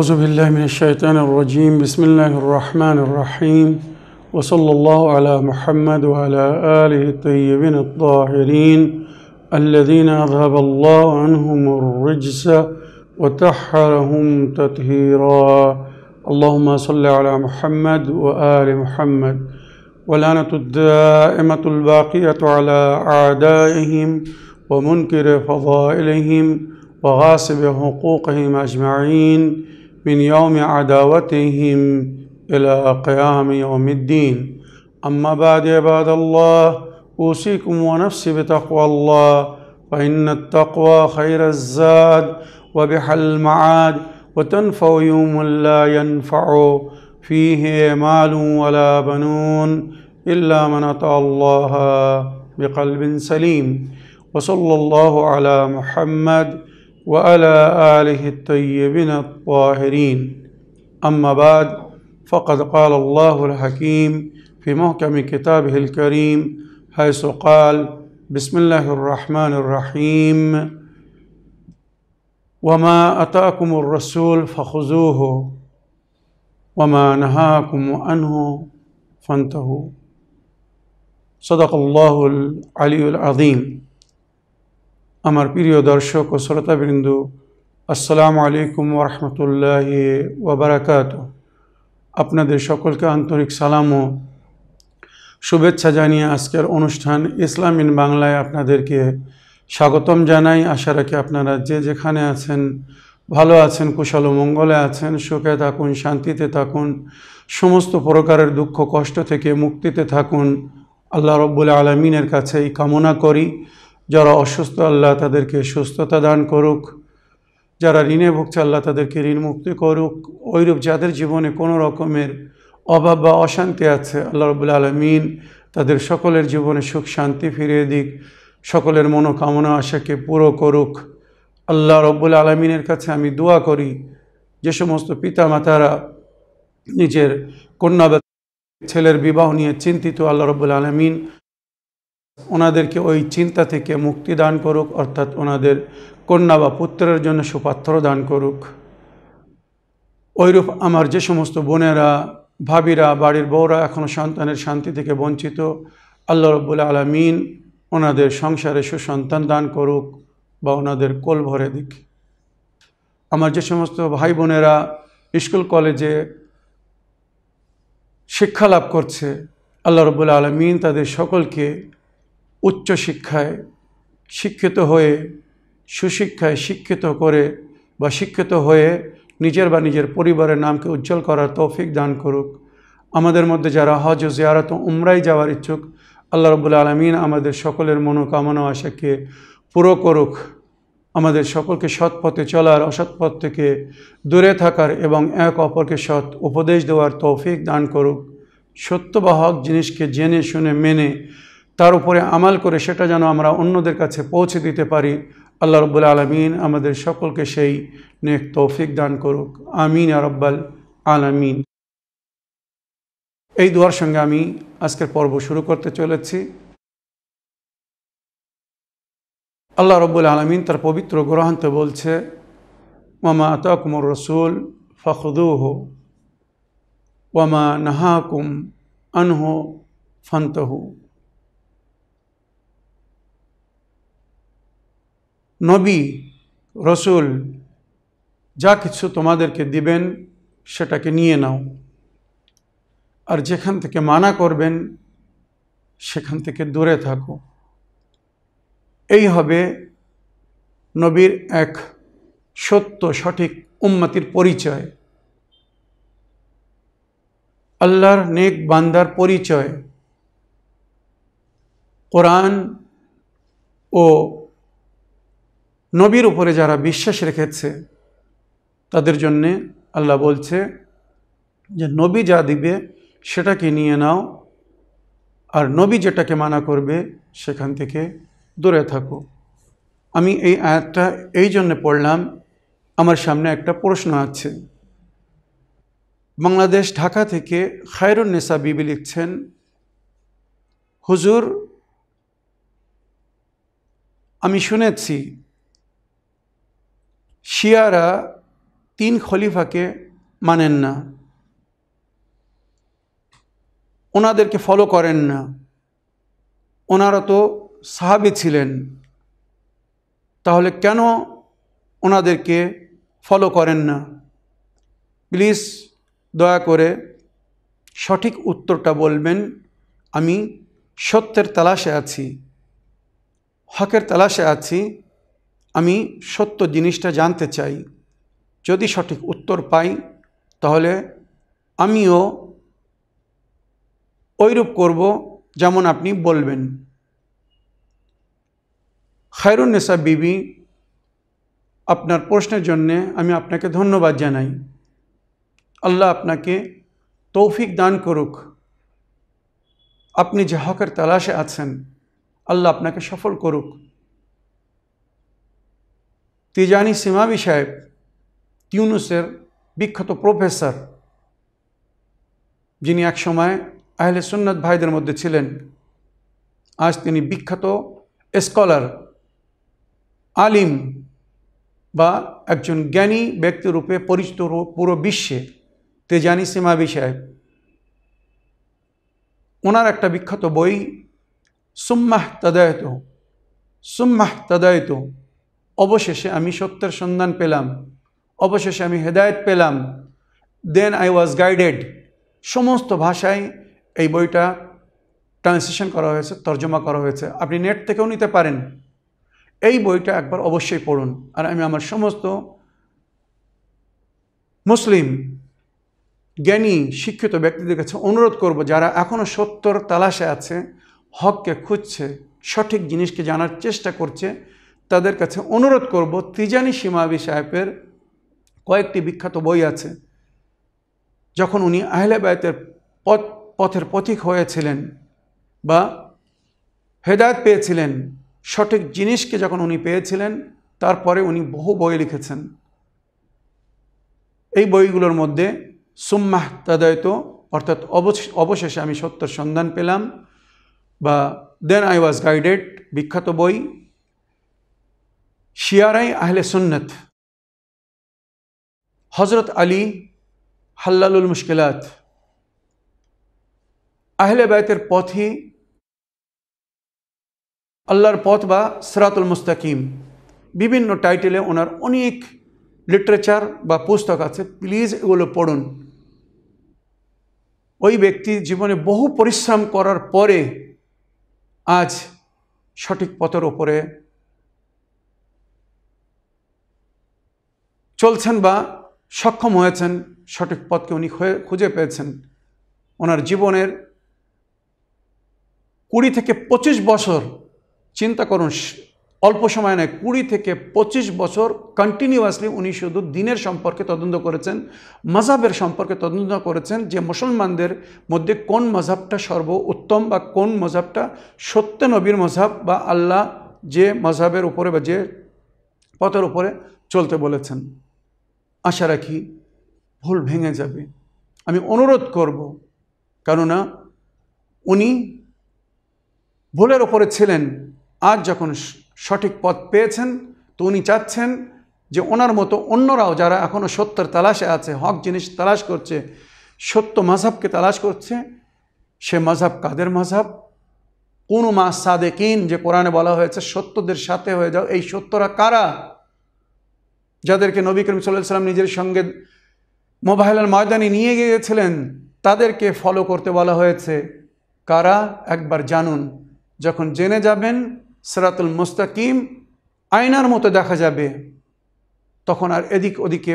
औज़ुबिल्लाहि मिनश्शैतानिर्रजीम बिस्मिल्लाहिर्रहमानिर्रहीम व सल्लल्लाहु अला मुहम्मद व अला आलिहि अत-तय्यिबिन अत-ताहिरीन अल्लज़ीना अज़हबल्लाहु अन्हुमुर्रिज्स व तहहरहुम तत्हीरा। अल्लाहुम्मा सल्लि अला मुहम्मद व आलि मुहम्मद व लानतुद दाइमतुल बाक़ियतु अला आदाइहिम व मुनकिर फ़ज़ाइलिहिम व गासिब हुकूक़िहिम अजमाइन मिन यौम अदावतिहिम इला क़ियाम यौमिद्दीन। अम्मा बाद इबादल्लाह ऊसीकुम व नफ़्सी बितक़्वल्लाह व इन्नत तक़्वा ख़ैरुज़्ज़ाद व बिहल मआद व तन्फ़उ यौमन ला यन्फ़उ फ़ीहि मालुन व ला बनून इल्ला मन अतअल्लाह बिक़ल्बिन सलीम। व सल्लल्लाहु अला मुहम्मद व अला आलिहि अत-तय्यिबिन अत-ताहिरीन। अम्मा बाद फ़क़द क़ाल अल्लाहुल हकीम फ़ी मुहकम किताबिहिल करीम हैसु क़ाल बिस्मिल्लाहिर्रहमानिर्रहीम वमा अताकुमुर रसूल फ़ख़ुज़ूहु वमा नहाकुम अन्हु फ़न्तहू। सदक़ल्लाहुल अलीयुल अज़ीम। आमार प्रिय दर्शक ओ श्रोताबिन्दु, अस्सलामु आलैकुम व रहमतुल्लाहि व बाराकातुहू। আপনাদের সকলকে আন্তরিক সালাম ও শুভেচ্ছা জানিয়ে আজকের অনুষ্ঠান ইসলাম ইন বাংলায় আপনাদেরকে স্বাগতম জানাই। আশা রাখি আপনারা যে যেখানে আছেন ভালো আছেন, কুশল ও মঙ্গলে আছেন, সুখে থাকুন, শান্তিতে থাকুন, সমস্ত প্রকারের দুঃখ কষ্ট থেকে মুক্তিতে থাকুন, আল্লাহ রব্বুল আলামিনের কাছে এই কামনা করি। যারা অসুস্থ আল্লাহ তাদেরকে সুস্থতা দান করুক, যারা ঋণে ভুগছে আল্লাহ তাদেরকে ঋণ মুক্তি করুক, ওইরূপ যাদের জীবনে কোনো রকমের অভাব বা অশান্তি আছে আল্লাহ রাব্বুল আলামিন তাদের সকলের জীবনে সুখ শান্তি ফিরিয়ে দিক, সকলের মনোকামনা আশাকে পুরো করুক। আল্লাহ রাব্বুল আলামিনের কাছে আমি দোয়া করি যে সমস্ত পিতামাতারা নিজের কন্যা বা ছেলের বিবাহ নিয়ে চিন্তিত আল্লাহ রাব্বুল আলামিন ওনাদেরকে ওই চিন্তা থেকে মুক্তি দান করুক, অর্থাৎ ওনাদের কন্যা বা পুত্রের জন্য সুপাত্র দান করুক। ওইরূপ আমার যে সমস্ত বোনেরা ভাবিরা বাড়ির বউরা এখনও সন্তানের শান্তি থেকে বঞ্চিত আল্লাহ রাব্বুল আলামিন ওনাদের সংসারে সুসন্তান দান করুক বা ওনাদের কোল ভরে দিক। আমার যে সমস্ত ভাই বোনেরা স্কুল কলেজে শিক্ষা লাভ করছে আল্লাহ রাব্বুল আলামিন তাদের সকলকে উচ্চ শিক্ষায় শিক্ষিত হয়ে সুশিক্ষায় শিক্ষিত করে বা শিক্ষিত হয়ে নিজের বা নিজের পরিবারের নামকে উজ্জ্বল করার তৌফিক দান করুক। আমাদের মধ্যে যারা হজ ও জিয়ারত ও উমরায় যাওয়ার ইচ্ছুক আল্লাহ রাব্বুল আলামিন আমাদের সকলের মনোকামনা আশাকে পুরো করুক। আমাদের সকলকে সৎ পথে চলার অসৎ পথ থেকে দূরে থাকার এবং এক অপরকে সৎ উপদেশ দেওয়ার তৌফিক দান করুক। সত্য বা হক জিনিসকে জেনে শুনে মেনে তার উপরে আমাল করে সেটা যেন আমরা অন্যদের কাছে পৌঁছে দিতে পারি। আল্লাহ রাব্বুল আলামিন আমাদের সকলকে সেই নেক তৌফিক দান করুক। আমিন ইয়া রাব্বাল আলামিন। এই দোয়ার সঙ্গে আমি আজকের পর্ব শুরু করতে চলেছি। আল্লাহ রাব্বুল আলামিন তার পবিত্র গ্রন্থে বলছে, ওয়া মা আতাকুমুর রাসূল ফাখুযুহু ওয়া মা নাহাকুম আনহু ফানতাহু। নবী রসুল যা কিছু তোমাদেরকে দিবেন সেটাকে নিয়ে নাও, আর যেখান থেকে মানা করবেন সেখান থেকে দূরে থাকো। এই হবে নবীর এক সত্য সঠিক উম্মতির পরিচয়, আল্লাহর নেক বান্দার পরিচয়। কোরআন ও নবীর উপরে যারা বিশ্বাস রেখেছে তাদের জন্যে আল্লাহ বলছে যে নবী যা দিবে সেটাকে নিয়ে নাও, আর নবী যেটাকে মানা করবে সেখান থেকে দূরে থাকো। আমি এই আয়াতটা এই জন্য পড়লাম, আমার সামনে একটা প্রশ্ন আছে। বাংলাদেশ ঢাকা থেকে খায়রুন নেসা বিবি লিখছেন, হুজুর আমি শুনেছি শিয়ারা तीन खलीफा के मानें ना, उनादेर के फॉलो करें ना, उनारा तो साहबी छिलेन, ताहले क्यों उनादेर के फॉलो करें ना? प्लीज़ दया करे सठिक उत्तरटा बोलबेन। आमी सत्येर तलाशे आछि, हकेर तलाशे आछि, आमी सत्य जिनिसटा जानते चाई। यदि सठिक उत्तर पाई ताहले आमिओ ओइरूप करब जेमन आपनी बोलबेन। खायरुन नेसा बीबी, आपनार प्रश्नेर जन्य आमी आपनाके धन्यवाद जानाई। अल्लाह आपनाके तौफिक दान करुक। अपनी जे हकेर तलाशे आছেন अल्लाह आपनाके सफल करुक। तिजानी सीमावी साहेब, तिउनुसेर विख्यात प्रोफेसर, जिनि एक समय आहले सुन्नत भाईदेर मध्य छिलेन, आज तिनि विख्यात स्कलार, आलिम बा एकजन ज्ञानी व्यक्ति रूपे परिचित पूरो विश्वे। तिजानी सीमावी साहेब उनार एक विख्यात बई सुम्मा तदायतु, अवशेषे आमी सत्येर सन्धान पेलाम, अवशेषे आमी हेदायत पेलाम। Then I was guided. समस्त भाषाय एई बोईटा ट्रांसलेशन करा हयेछे, तर्जमा करा हयेछे। आपनि नेट थेकेओ निते पारेन। एई बोईटा एकबार अवश्यई पढ़ुन। आर आमी आमार समस्त मुस्लिम ज्ञानी शिक्षित व्यक्तिदेर काछे अनुरोध करब, जारा एखोनो सत्येर तलाशे आछे, हक के खुजछे, सठिक जिनिसके जानार चेष्टा करछे, तादेर काछे अनुरोध करब तिजानी सीमावी साहेबेर कयेकटी विख्यात बई आछे। जखन उनी आहले बायतेर पथेर पथिक हयेछिलेन बा हेदायत पेयेछिलेन, सठिक जिनिसके जखन उनी पेयेछिलेन, तारपरे उनी बहु बई लिखेछेन। एई बईगुलोर मध्ये सुम्मा तदायतु अर्थात अवशेषे आमी सत्येर सन्धान पेलाम बा देन आई वाज गाइडेड विख्यात बई। शियाराए आहले सुन्नत, हज़रत अली हल्लालुल मुश्किलात। आहले बैतेर पथ ही अल्लाहर पथ बा सिरातुल मुस्ताकिम। विभिन्न टाइटेले ओनार अनेक लिटरेचार बा पुस्तक आछे, प्लिज एगुलो पढ़ुन। ओई व्यक्ति जीवने बहु परिश्रम करार परे आज सठिक पथेर उपरे चलছেন बा सक्षम হয়েছেন, সঠিক পথকে উনি খুঁজে পেয়েছেন। ওনার জীবনের 20 থেকে 25 বছর, চিন্তা করুন, অল্প সময় নয়, 20 থেকে 25 বছর কন্টিনিউয়াসলি উনি শুধু দ্বীনের সম্পর্কে তদন্ত করেছেন, মাযহাবের সম্পর্কে তদন্ত করেছেন, যে মুসলমানদের মধ্যে কোন মাযহাবটা সর্বোত্তম বা কোন মাযহাবটা সত্য নবীর মাযহাব বা আল্লাহ যে মাযহাবের উপরে বা যে পথের উপরে চলতে বলেছেন। आशा रखी भूल भेंगे जाबे। आमी अनुरोध करब, कारण उनी भूलेर उपरे छिलेन, आज जखन सठिक पथ पेयेछेन तो उनी चाচ্ছেন जे ओनार मतो अन्यराओ, जारा एखोनो सत्येर तलाशे आछे, हक जिनिस तलाश करछे, सत्य मजहबके तलाश करछे, से मजहब कादेर मजहब? कोनो मा सादिकिन, जे कुराने बला हयेछे सत्यदेर साथे हये जाओ, एई सत्यरा कारा? যাদেরকে নবী করিম সাল্লাল্লাহু আলাইহি ওয়াসাল্লাম নিজের সঙ্গে মোবাইলের ময়দানে নিয়ে গিয়েছিলেন, তাদেরকে ফলো করতে বলা হয়েছে। কারা একবার জানুন, যখন জেনে যাবেন সিরাতুল মুস্তাকিম আয়নার মতো দেখা যাবে, তখন আর এদিক ওদিকে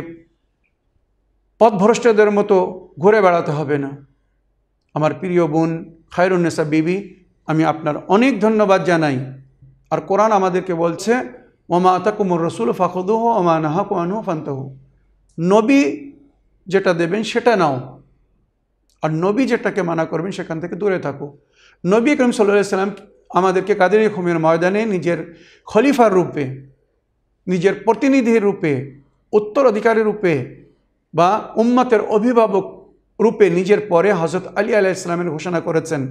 পথভ্রষ্টদের মতো ঘুরে বেড়াতে হবে না। আমার প্রিয় বোন খায়রুন নেসা বিবি, আমি আপনার অনেক ধন্যবাদ জানাই। আর কোরআন আমাদেরকে বলছে, ওমা আতাকুমুর রাসূল ফাখুযুহু ওয়া মা নাহাকুম আনহু ফানতাহু। নবী যেটা দেবেন সেটা নাও, আর নবী যেটাকে মানা করবেন সেখান থেকে দূরে থাকো। নবী করিম সাল্লাল্লাহু আলাইহি সাল্লাম আমাদেরকে কাদেরিয়া খুমের ময়দানে নিজের খলিফার রূপে, নিজের প্রতিনিধির রূপে, উত্তরাধিকারী রূপে বা উম্মতের অভিভাবক রূপে নিজের পরে হযরত আলী আলাইহিস সালামের ঘোষণা করেছেন।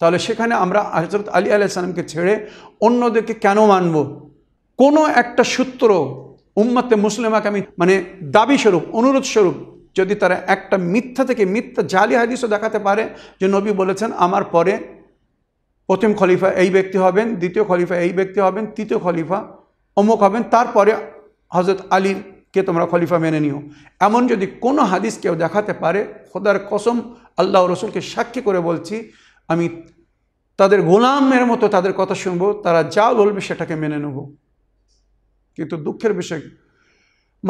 তাহলে সেখানে আমরা হযরত আলী আলাইহিস সালামকে ছেড়ে অন্যদেরকে কেন মানব? কোনো একটা সূত্র उम्मत मुस्लिमा के माने दाबी स्वरूप अनुरोध स्वरूप यदि तारा एक मिथ्या थेके मिथ्या जाली हादिसो देखाते पारे जो नबी बोलेछेन आमार परे प्रथम खलिफा एई व्यक्ति हबेन द्वितीय खलिफा एई व्यक्ति हबेन तृतीय खलिफा अमुक हबेन तारपरे हजरत आली के तुम्हारा खलिफा मेने निओ एमन यदि कोनो हादिस केउ देखाते पारे खुदार कसम आल्लाह और रसूल के साक्षी करे बोलछि आमी तादेर गोलामेर मतो तादेर कथा शुनबो तारा जा बोलबे सेटाके मेने नेब। किन्तु दुःखेर विषय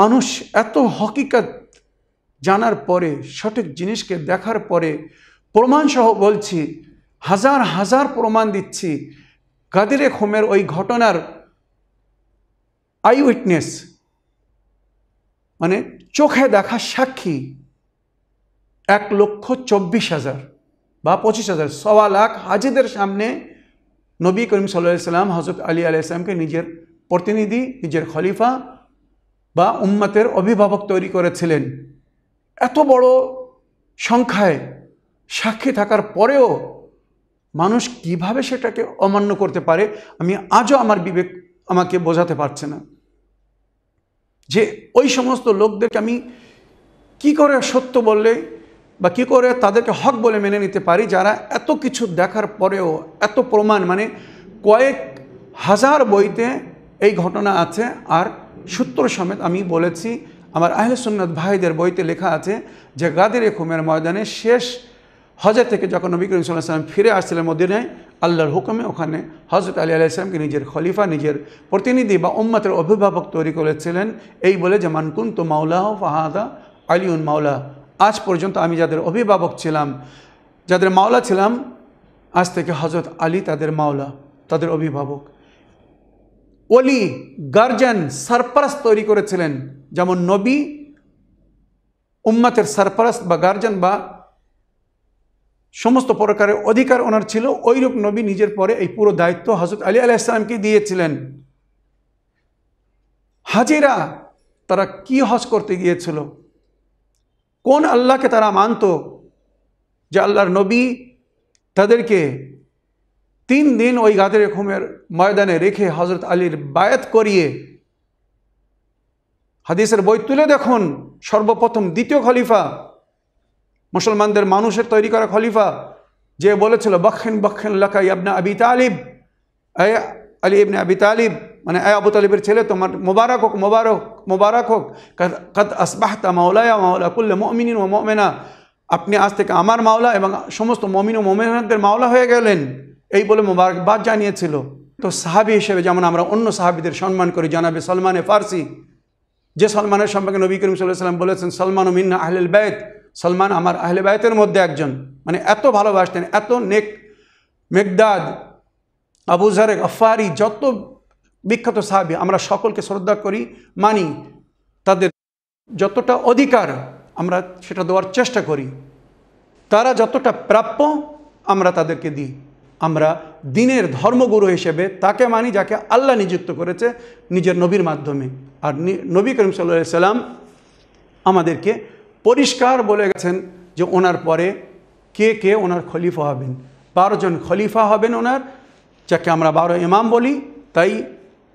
मानुष एत हकीकत जानार परे सठिक जिनिसके देखार परे प्रमाण सह बोलछि हजार हजार प्रमाण दिच्छी गादिरे खोमेर ओई घटनार आई उइटनेस माने चोखे देखा साक्षी 1,24,000 বা 25,000 सवा लाख हाजिदेर सामने नबी करीम सल्लल्लाहु अलैहि वसल्लम हजरत आली अलैहि सलाम के निजेर प्रतिनिधि निजेर खलिफा बा उम्मतेर अभिभावक तैरी करेछिलेन। एत बड़ संख्याय साक्षी थाकार परेओ मानुष किभाबे सेटाके अमान्य करते पारे आमी आजो आमार विवेक आमाके बोझाते पारछे ना जे ओई समस्त लोकदेरके आमी कि करे सत्य बोलले बा कि करे तादेरके हक बोले मेने निते पारी जारा एत किछु देखार परेओ एत प्रमाण माने कयेक हजार बोईते एई घटना आछे आर सूत्र समेत आमी बोलेछि आमार आहले सुन्नत भाईदेर बोईते लेखा आछे जे गादिरे खुमेर मयदाने शेष हजर थे जो नबी करीम सल्लल्लाहु अलैहि वसल्लम फिर आसलें मदीना आल्लाहर हुक्मे ओखाने हजरत आली अलैहि सलाम के निजेर खलिफा निजेर प्रतिनिधि बा उम्मतेर अभिभावक तैरी करेछिलेन। एई बोले जे मान कुन्तु मौलाहु फाहादा आलियुन मौला आज पर्यन्त आमी जादेर अभिभावक छिलाम जादेर मौला छिलाम आज थेके हजरत आली तादेर मौला तादेर अभिभावक ओली गार्जियन सरपरस्त तैरी करेछिलेन जेमन नबी उम्मतेर सरपरस्त बा गार्जियन बा समस्त प्रकार अधिकार ओनार छिलो ओइरूप नबी निजेर परे एई पुरो दायित्व हजरत आली आलाइहिस सालाम के दिएछिलेन। हाजिरा तारा कि हज करते गिएछिलो कोन आल्लाह के तारा मानतो जे आल्लाहर नबी तादेरके 3 दिन ओई गादिरे खुमेर मयदाने रेखे हजरत आलिर बायात करिए हादिसेर बोई तुले देखुन सर्वप्रथम द्वितीय खलिफा मुसलमानदेर मानुषेर तैरी करा खलिफा जे बोलेछिलो बख्खेन बख्खेन लाका या इब्ने अबी तालिब ए आली इब्ने अबी तालिब माने ए अबू तालिबेर छेले तोमार मुबारक होक मुबारक मुबारक होक कद असबाहता मौलाया मौला कुल्लि मुमिनिन व मुमिना अपनी आज थेके आमार मौला एबं समस्त मुमिन ও মুমিনাদের मौला হয়ে গেলেন এই বলে মুবারকবাদ জানিয়েছিল। তো সাহাবী হিসেবে যেমন আমরা অন্য সাহাবীদের সম্মান করি জানাবে সালমান ফারসি যে সালমানের সম্পর্কে নবী করিম সাল্লাল্লাহু আলাইহি ওয়াসাল্লাম বলেছেন সালমানু মিন্না আহলুল বাইত सलमान आमार आहले बायतेर मध्य एकजन माने एत भालोबासतेन एत नेक मेघदाद आबू जर गफ्फारी जत विख्यात साहाबी आमरा सकलके श्रद्धा करी मानी तादेर जतटा अधिकार आमरा सेटा देवार चेष्टा करी तारा जतटा प्राप्य आमरा तादेरके दिई आमरा दिनेर धर्मगुरु हिसेबे ताके मानी जाके आल्लाह नियुक्त करेछे निजेर नबीर माध्यमे आर नबी करीम सल्लल्लाहु आलैहि वसल्लाम आमादेरके परिष्कार बोले गेছেন যে ওনার পরে কে কে ওনার খলিফা হবেন 12 জন খলিফা হবেন ওনার যাকে আমরা 12 ইমাম বলি তাই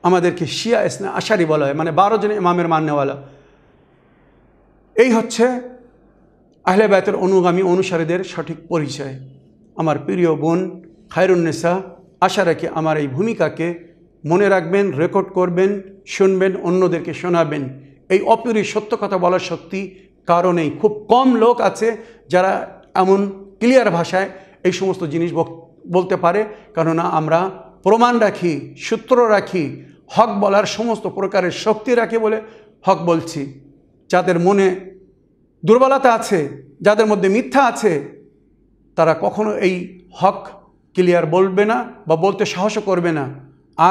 আমাদেরকে শিয়া ইসনা আশারি বলা হয় মানে 12 জন ইমামের মাননেওয়ালা। এই হচ্ছে আহলে বাইতের অনুগামী অনুসারীদের সঠিক পরিচয়। আমার প্রিয় বোন খায়রুন নেসা আশা রাখি আমার এই ভূমিকাকে মনে রাখবেন রেকর্ড করবেন শুনবেন অন্যদেরকে শোনাবেন। এই অপূর্ব সত্য কথা বলার শক্তি কারণে খুব কম লোক আছে যারা এমন ক্লিয়ার ভাষায় এই সমস্ত জিনিস বলতে পারে কারণ আমরা প্রমাণ রাখি সূত্র রাখি হক বলার সমস্ত প্রকারের শক্তি রাখি বলে হক বলছি। যাদের মনে দুর্বলতা আছে যাদের মধ্যে মিথ্যা আছে তারা কখনো এই হক ক্লিয়ার বলবে না বা বলতে সাহস করবে না।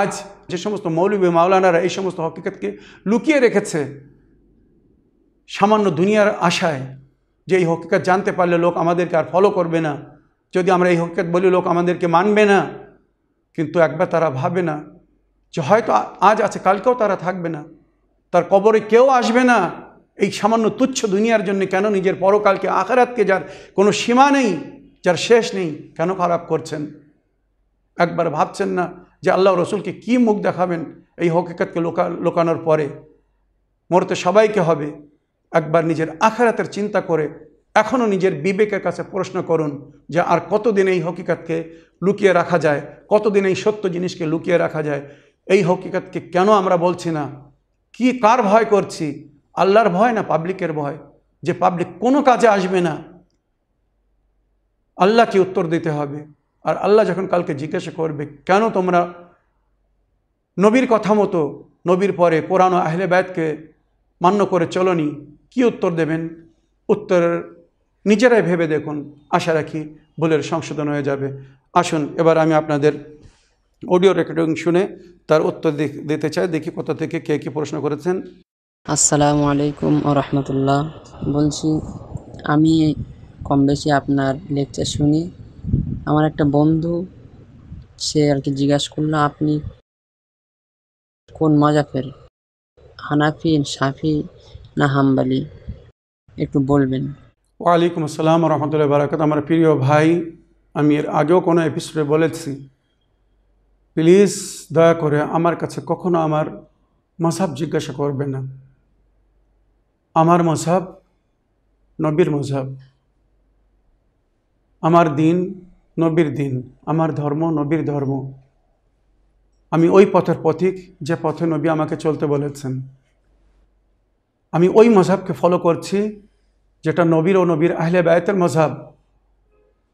আজ যে সমস্ত মৌলবী মাওলানারা এই সমস্ত হকিকতকে লুকিয়ে রেখেছে सामान्य दुनियार आशाय जे हकीकत जानते पारले लोक आमादेरके आर फलो करबे ना यदि आमरा एई हकीकत बोली लोक आमादेरके मानबे ना किन्तु एकबार तारा भाबे ना जे हयतो आज आछे कालकेओ तारा थाकबे ना तार कबरे केउ आसबे ना एई सामान्य तुच्छ दुनियार जन्य केन निजेर परकालके आखिरातके जार कोनो सीमा नेई जार शेष नेई केन खराब करछेन। एकबार भाबछेन ना जे आल्लाह रसूलके कि मुख देखाबेन एई हकीकतके लोकानोर परे मरते सबाई के हबे एक बार निजेर आखिरातेर चिंता करे एखोनो निजेर विवेकेर काछे प्रश्न करुन जे आर कतदिन एई हकीकतके लुकिये रखा जाए, कतदिन एई सत्य जिनिसके लुकिये रखा जाए। एई हकीकतके केन आमरा बोलछि ना, कि कार भय करछि, आल्लाहर भय ना पाब्लिकेर भय, जे पाब्लिक कोनो काजे आसबे ना। आल्लाहके उत्तर दिते हबे। और आल्लाह जखन कालके जिज्ञासा करबे केन तोमरा नबीर कथा मतो नबीर परे कुरान ओ आहले बैत के मान्य करे चलनी, कि उत्तर देबेन? उत्तर निजेराई भेबे देखुन। आशा राखी भुलेर संशोधन हो जाबे। आसुन एबार आमि आपनादेर অডিও রেকর্ডিং শুনে তার উত্তর দিতে চাই। দেখি কোথা থেকে কে কি প্রশ্ন করেছেন। আসসালামু আলাইকুম ওয়া রাহমাতুল্লাহ। বলছি আমি কম বেশি আপনার লেকচার শুনি। আমার একটা বন্ধু সে আর কি জিজ্ঞাসা করলো আপনি কোন মাযহাবের, হানাফি, শাফি না হাম্বলি, একটু বলবেন। ওয়া আলাইকুম আসসালাম ওয়া রাহমাতুল্লাহি ওয়া বারাকাতুহু। আমার প্রিয় ভাই, আমি এর আগেও কোনো এপিসোডে বলেছি, প্লিজ দয়া করে আমার কাছে কখনো আমার মাযহাব জিজ্ঞাসা করবে না। আমার মাযহাব নবীর মাযহাব, আমার দিন নবীর দিন, আমার ধর্ম নবীর ধর্ম। আমি ওই পথের পথিক যে পথে নবী আমাকে চলতে বলেছেন। আমি ওই মাযহাবকে ফলো করছি যেটা নবীর ও নবীর আহলে বাইতের মাযহাব।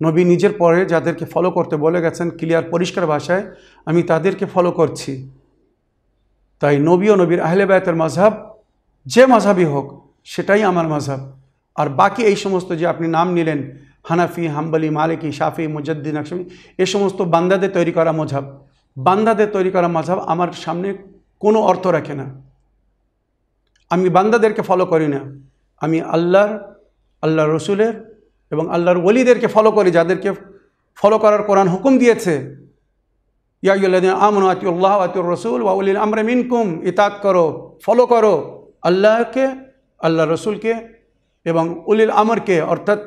নবী নিজের পরে যাদেরকে ফলো করতে বলে গেছেন ক্লিয়ার পরিষ্কার ভাষায়, আমি তাদেরকে ফলো করছি। তাই নবী ও নবীর আহলে বাইতের মাযহাব যে মাযহাবই হোক সেটাই আমার মাযহাব। আর বাকি এই সমস্ত যে আপনি নাম নিলেন হানাফি, হাম্বলি, মালিকি, শাফি, মুজাদ্দিদ, নকশবী, এই সমস্ত বান্দাদের তৈরি করা মাযহাব। বান্দাদের তৈরি করা মাযহাব আমার সামনে কোনো অর্থ রাখে না। আমি বান্দাদেরকে ফলো করি না, আমি আল্লাহর, আল্লাহর রসুলের এবং আল্লাহর ওলিদেরকে ফলো করি, যাদেরকে ফলো করার কোরআন হুকুম দিয়েছে। ইয়া আইয়ুহাল্লাযীনা আমানু আতিউল্লাহ ওয়া আতিউর রাসূল ওয়া উলিল আমরি মিনকুম, ইতাআত করো, ফলো করো আল্লাহকে, আল্লাহর রসুলকে এবং উলিল আমরকে, অর্থাৎ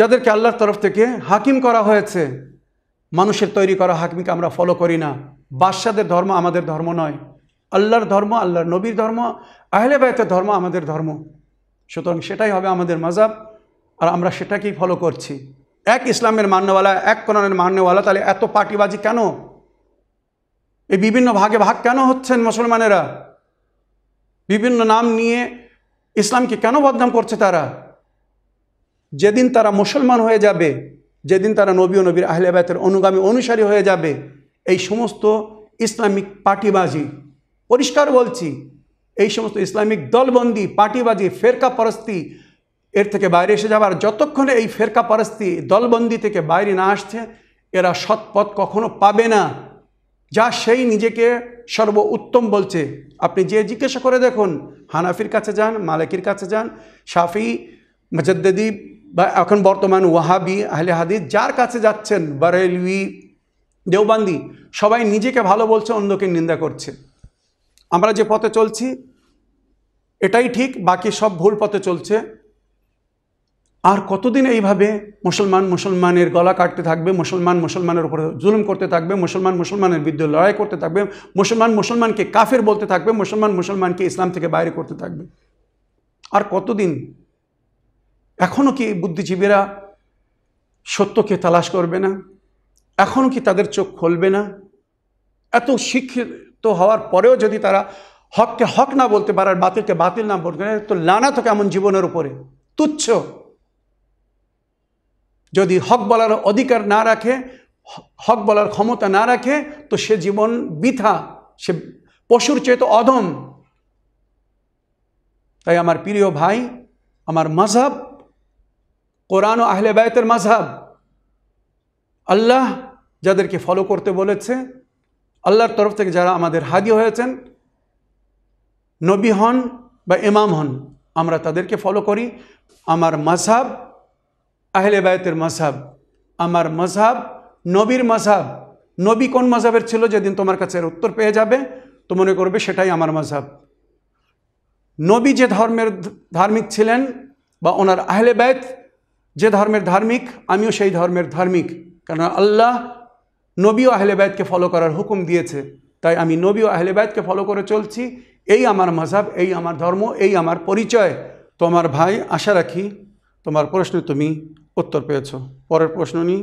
যাদেরকে আল্লাহর তরফ থেকে হাকিম করা হয়েছে। মানুষের তৈরি করা হাকিমকে আমরা ফলো করি না। বাদশাদের ধর্ম আমাদের ধর্ম নয়। আল্লাহর ধর্ম, আল্লাহর নবীর ধর্ম, আহলে বাইতের ধর্ম আমাদের ধর্ম। সুতরাং সেটাই হবে আমাদের মাযহাব, আর আমরা সেটাকেই ফলো করছি। এক ইসলামের মান্যওয়ালা, এক কোরআনের মান্যওয়ালা, তাহলে এত পার্টিবাজি কেন? এই বিভিন্ন ভাগে ভাগ কেন হচ্ছেন মুসলমানেরা? বিভিন্ন নাম নিয়ে ইসলামকে কেন বদনাম করছে তারা? যেদিন তারা মুসলমান হয়ে যাবে, যেদিন তারা নবী ও নবীর আহলে বাইতের অনুগামী অনুসারী হয়ে যাবে, এই সমস্ত ইসলামিক পার্টিবাজি, পরিষ্কার বলছি, এই সমস্ত ইসলামিক দলবন্দি, পার্টিবাজি, ফেরকা পরস্তি এর থেকে বাইরে এসে যাবে। আর যতক্ষণে এই ফেরকা পরস্তি, দলবন্দি থেকে বাইরে না আসছে, এরা সৎপথ কখনো পাবে না। যা সেই নিজেকে সর্ব উত্তম বলছে, আপনি যে জিজ্ঞাসা করে দেখুন, হানাফির কাছে যান, মালিকির কাছে যান, শাফি, মুজাদ্দিদি বা এখন বর্তমান ওয়াহাবি, আহলে হাদিস, যার কাছে যাচ্ছেন, বারেলভি, দেওবন্দি, সবাই নিজেকে ভালো বলছে, অন্যকে নিন্দা করছে। আমরা যে পথে চলছি এটাই ঠিক, বাকি সব ভুল পথে চলছে। আর কতদিন এইভাবে মুসলমান মুসলমানের গলা কাটতে থাকবে, মুসলমান মুসলমানের উপরে জুলুম করতে থাকবে, মুসলমান মুসলমানের বিরুদ্ধে লড়াই করতে থাকবে, মুসলমান মুসলমানকে কাফের বলতে থাকবে, মুসলমান মুসলমানকে ইসলাম থেকে বাইরে করতে থাকবে? আর কতদিন? এখনও কি বুদ্ধিজীবীরা সত্যকে তালাশ করবে না? এখনও কি তাদের চোখ খুলবে না? এত শিক্ষিত হওয়ার পরেও যদি তারা হককে হক না বলতে পারে, বাতিলকে বাতিল না বলতে পারে, তো লানা তো কেমন জীবনের উপরে! তুচ্ছ যদি হক বলার অধিকার না রাখে, হক বলার ক্ষমতা না রাখে, তো সে জীবন বৃথা, সে পশুর চেয়ে তো অধম। তাই আমার প্রিয় ভাই, আমার মাযহাব কোরআন ও আহলে বাইতের মাযহাব। আল্লাহ যাদেরকে ফলো করতে বলেছে, আল্লাহর তরফ থেকে যারা আমাদের হাদি হয়েছেন, নবী হন বা ইমাম হন, আমরা তাদেরকে ফলো করি। আমার মাযহাব আহলে বাইতের মাযহাব, আমার মাযহাব নবীর মাযহাব। নবী কোন মাযহাবের ছিল, যেদিন তোমার কাছে এর উত্তর পেয়ে যাবে তো মনে করবে সেটাই আমার মাযহাব। নবী যে ধর্মের ধার্মিক ছিলেন বা ওনার আহলে বাইত যে ধর্মের ধার্মিক, আমিও সেই ধর্মের ধার্মিক, কারণ আল্লাহ নবী ও আহলে বাইতকে ফলো করার হুকুম দিয়েছে। তাই আমি নবী ও আহলে বাইতকে ফলো করে চলছি, এই আমার মাযহাব, এই আমার ধর্ম, এই আমার পরিচয়। তো আমার ভাই, আশা রাখি তোমার প্রশ্নে তুমি উত্তর পেয়েছো। পরের প্রশ্ন নিই।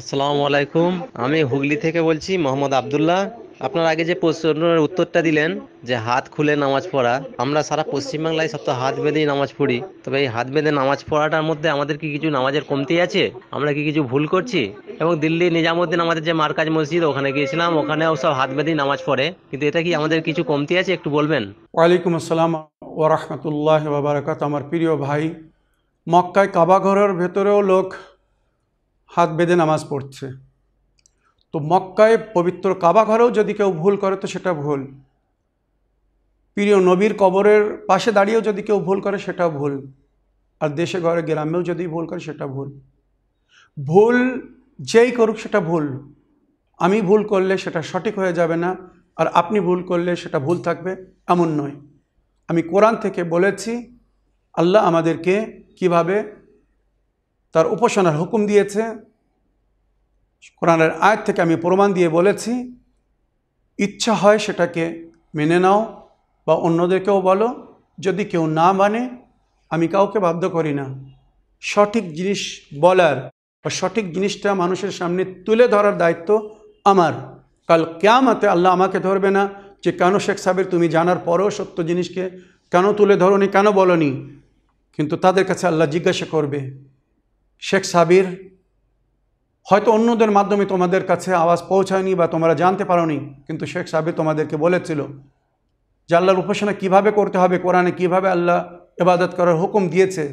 আসসালামু আলাইকুম, আমি হুগলি থেকে বলছি মোহাম্মদ আবদুল্লাহ। আপনার আগে যে প্রশ্নের উত্তরটা দিলেন যে হাত খুলে নামাজ পড়া, আমরা সারা পশ্চিমবাংলায় সব তো হাত বেঁধেই নামাজ পড়ি, তবে এই হাত বেঁধে নামাজ পড়াটার মধ্যে আমাদের কি কিছু নামাজের কমতি আছে? আমরা কি কিছু ভুল করছি? এবং দিল্লি নিজামুদ্দিন আমাদের যে মার্কাজ মসজিদ, ওখানে গিয়েছিলাম, ওখানেও সব হাত বেঁধেই নামাজ পড়ে, কিন্তু এটা কি আমাদের কিছু কমতি আছে? একটু বলবেন। ওয়ালাইকুম আসসালাম ওয়া রাহমাতুল্লাহি ওয়া বারাকাতুহু। আমার প্রিয় ভাই, মক্কায় কাবাঘরের ভেতরেও লোক হাত বেঁধে নামাজ পড়ছে। तो मक्काय पवित्र काबा घरेও যদি কেউ ভুল করে তো সেটা ভুল, প্রিয় নবীর কবরের পাশে দাঁড়িয়েও যদি কেউ ভুল করে সেটা ভুল, আর দেশে ঘরে গ্রামেও যদি ভুল করে সেটা ভুল। ভুল যেই করুক সেটা ভুল। আমি ভুল করলে সেটা সঠিক হয়ে যাবে না, আর আপনি ভুল করলে সেটা ভুল থাকবে এমন নয়। আমি কোরআন থেকে বলেছি আল্লাহ আমাদেরকে কিভাবে তার উপাসনার হুকুম দিয়েছে। কোরআনের আয়াত থেকে আমি প্রমাণ দিয়ে বলেছি, ইচ্ছা হয় সেটাকে মেনে নাও বা অন্যদেরকেও বলো, যদি কেউ না মানে আমি কাউকে বাধ্য করি না। সঠিক জিনিস বলার বা সঠিক জিনিসটা মানুষের সামনে তুলে ধরার দায়িত্ব আমার। কাল কিয়ামতে আল্লাহ আমাকে ধরবে না যে কেন শেখ সাবির তুমি জানার পরেও সত্য জিনিসকে কেন তুলে ধরোনি, কেন বলনি, কিন্তু তাদের কাছে আল্লাহ জিজ্ঞাসা করবে, শেখ সাবির হয়তো অন্যদের মাধ্যমে তোমাদের কাছে আওয়াজ পৌঁছায়নি বা তোমরা জানতে পারোনি, কিন্তু শেখ সাবির তোমাদেরকে বলেছিল যে আল্লাহর উপাসনা কীভাবে করতে হবে, কোরআনে কীভাবে আল্লাহ ইবাদত করার হুকুম দিয়েছে,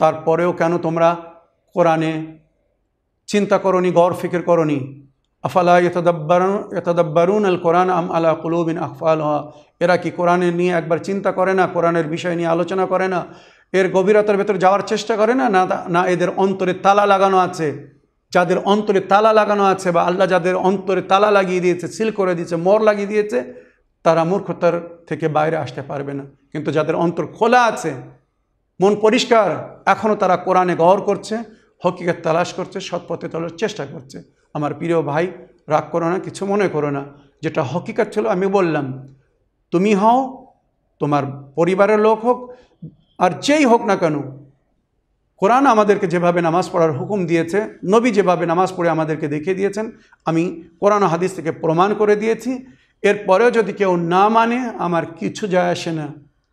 তারপরেও কেন তোমরা কোরআনে চিন্তা করোনি, গৌর ফিকির করোনি। আফালা ইয়াতাদাব্বারুন আল কোরআন আম আলা কুলুবিন আকফালহা। এরা কি কোরআনে নিয়ে একবার চিন্তা করে না, কোরআনের বিষয় নিয়ে আলোচনা করে না, এর গভীরতার ভেতর যাওয়ার চেষ্টা করে না, না এদের অন্তরে তালা লাগানো আছে? যাদের অন্তরে তালা লাগানো আছে বা আল্লাহ যাদের অন্তরে তালা লাগিয়ে দিয়েছে, সিল করে দিয়েছে, মোর লাগিয়ে দিয়েছে, তারা মূর্খতার থেকে বাইরে আসতে পারবে না। কিন্তু যাদের অন্তর খোলা আছে, মন পরিষ্কার, এখনও তারা কোরআনে গহর করছে, হকিকত তালাশ করছে, সৎ পথে চলার চেষ্টা করছে। আমার প্রিয় ভাই, রাগ করো না, কিছু মনে করো না। যেটা হকিকত ছিল আমি বললাম, তুমি হও, তোমার পরিবারের লোক হোক, আর যেই হোক না কেন, কোরআন আমাদেরকে যেভাবে নামাজ পড়ার হুকুম দিয়েছে, নবী যেভাবে নামাজ পড়ে আমাদেরকে দেখিয়ে দিয়েছেন, আমি কোরআন হাদিস থেকে প্রমাণ করে দিয়েছি। এরপরেও যদি কেউ না মানে আমার কিছু যায় আসে না,